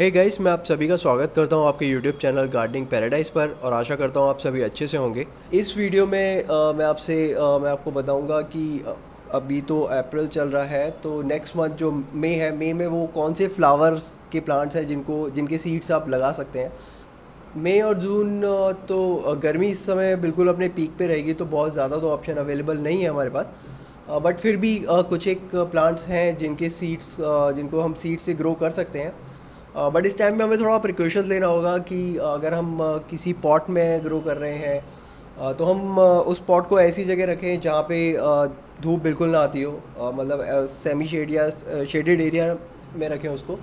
Hey guys, मैं आप सभी का स्वागत करता हूं आपके यूट्यूब चैनल गार्डनिंग पैराडाइज पर और आशा करता हूं आप सभी अच्छे से होंगे। इस वीडियो में मैं आपको बताऊंगा कि अभी तो अप्रैल चल रहा है, तो नेक्स्ट मंथ जो मई है, मई में वो कौन से फ्लावर्स के प्लांट्स हैं जिनके सीड्स आप लगा सकते हैं। मई और जून तो गर्मी इस समय बिल्कुल अपने पीक पे रहेगी, तो बहुत ज़्यादा तो ऑप्शन अवेलेबल नहीं है हमारे पास, बट फिर भी कुछ एक प्लांट्स हैं जिनको हम सीड से ग्रो कर सकते हैं। बट इस टाइम में हमें थोड़ा प्रिकॉशंस लेना होगा कि अगर हम किसी पॉट में ग्रो कर रहे हैं तो हम उस पॉट को ऐसी जगह रखें जहाँ पे धूप बिल्कुल ना आती हो, मतलब सेमी शेड या शेडेड एरिया में रखें उसको,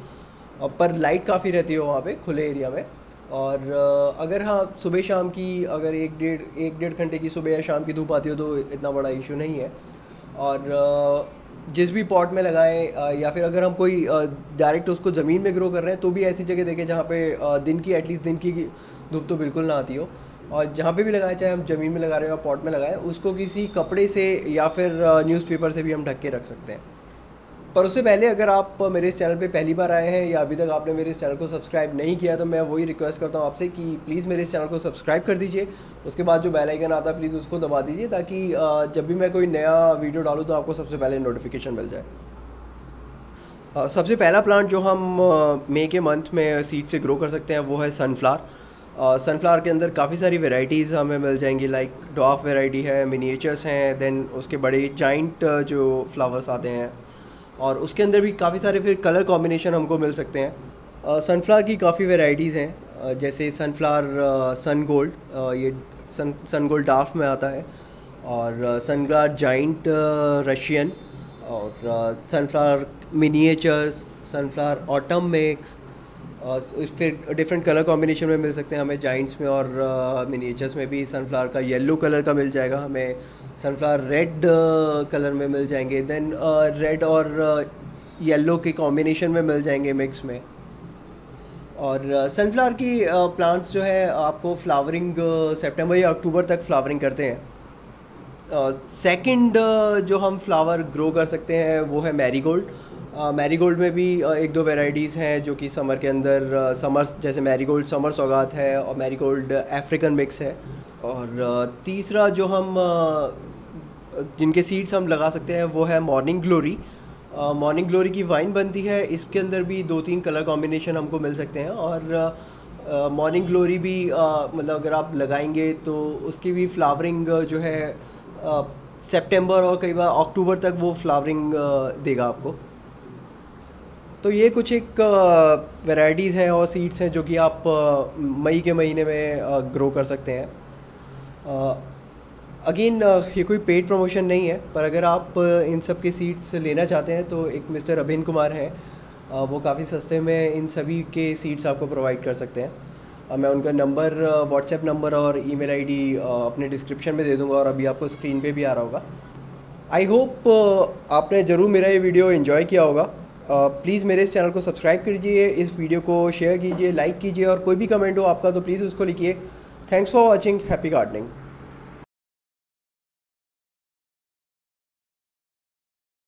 पर लाइट काफ़ी रहती हो वहाँ पे खुले एरिया में। और अगर हाँ, सुबह शाम की अगर एक डेढ़ घंटे की सुबह या शाम की धूप आती हो तो इतना बड़ा इशू नहीं है। और जिस भी पॉट में लगाएं या फिर अगर हम कोई डायरेक्ट उसको ज़मीन में ग्रो कर रहे हैं तो भी ऐसी जगह देखें जहाँ पे एटलीस्ट दिन की धूप तो बिल्कुल ना आती हो। और जहाँ पे भी लगाएं, चाहे हम ज़मीन में लगा रहे हो या पॉट में लगाएं, उसको किसी कपड़े से या फिर न्यूज़पेपर से भी हम ढक के रख सकते हैं। पर उससे पहले, अगर आप मेरे इस चैनल पे पहली बार आए हैं या अभी तक आपने मेरे इस चैनल को सब्सक्राइब नहीं किया, तो मैं वही रिक्वेस्ट करता हूँ आपसे कि प्लीज़ मेरे इस चैनल को सब्सक्राइब कर दीजिए। उसके बाद जो बेल आइकन आता है प्लीज़ उसको दबा दीजिए, ताकि जब भी मैं कोई नया वीडियो डालूँ तो आपको सबसे पहले नोटिफिकेशन मिल जाए। सबसे पहला प्लांट जो हम मई के मंथ में सीड से ग्रो कर सकते हैं वो है सनफ्लावर। सनफ्लावर के अंदर काफ़ी सारी वेराइटीज़ हमें मिल जाएंगी, लाइक डॉफ वेराइटी है, मिनिएचर्स हैं, देन उसके बड़े जाइंट जो फ्लावर्स आते हैं, और उसके अंदर भी काफ़ी सारे फिर कलर कॉम्बिनेशन हमको मिल सकते हैं। सनफ्लावर की काफ़ी वेराइटीज़ हैं, जैसे सनफ्लावर सन गोल्ड, ये सन गोल्ड डार्फ में आता है, और सनफ्लावर जाइंट रशियन, और sunflower miniatures, sunflower autumn mix. फिर डिफरेंट कलर कॉम्बिनेशन में मिल सकते हैं हमें जाइंट्स में और मिनिएचर्स में भी। सनफ्लावर का येलो कलर का मिल जाएगा हमें, सनफ्लावर रेड कलर में मिल जाएंगे, देन रेड और येलो के कॉम्बिनेशन में मिल जाएंगे मिक्स में। और सनफ्लावर की प्लांट्स जो है आपको फ्लावरिंग सितंबर या अक्टूबर तक फ्लावरिंग करते हैं। सेकंड जो हम फ्लावर ग्रो कर सकते हैं वो है मैरीगोल्ड। मैरीगोल्ड में भी एक दो वेराइटीज़ हैं जो कि समर के अंदर समर्स, जैसे मैरीगोल्ड समर सौगात है और मैरीगोल्ड अफ्रीकन मिक्स है। और तीसरा जो हम जिनके सीड्स हम लगा सकते हैं वो है मॉर्निंग ग्लोरी। मॉर्निंग ग्लोरी की वाइन बनती है, इसके अंदर भी 2-3 कलर कॉम्बिनेशन हमको मिल सकते हैं। और मॉर्निंग ग्लोरी भी मतलब अगर आप लगाएंगे तो उसकी भी फ्लावरिंग जो है सितंबर और कई बार अक्टूबर तक वो फ्लावरिंग देगा आपको। तो ये कुछ एक वेराइटीज़ हैं और सीड्स हैं जो कि आप मई के महीने में ग्रो कर सकते हैं। अगेन, ये कोई पेड प्रमोशन नहीं है, पर अगर आप इन सब के सीड्स लेना चाहते हैं तो एक मिस्टर अभिन कुमार हैं, वो काफ़ी सस्ते में इन सभी के सीड्स आपको प्रोवाइड कर सकते हैं। मैं उनका नंबर, व्हाट्सएप नंबर और ईमेल आईडी अपने डिस्क्रिप्शन में दे दूंगा और अभी आपको स्क्रीन पे भी आ रहा होगा। आई होप आपने ज़रूर मेरा ये वीडियो एंजॉय किया होगा। प्लीज़ मेरे इस चैनल को सब्सक्राइब कीजिए, इस वीडियो को शेयर कीजिए, लाइक कीजिए, और कोई भी कमेंट हो आपका तो प्लीज़ उसको लिखिए। Thanks for watching, happy gardening.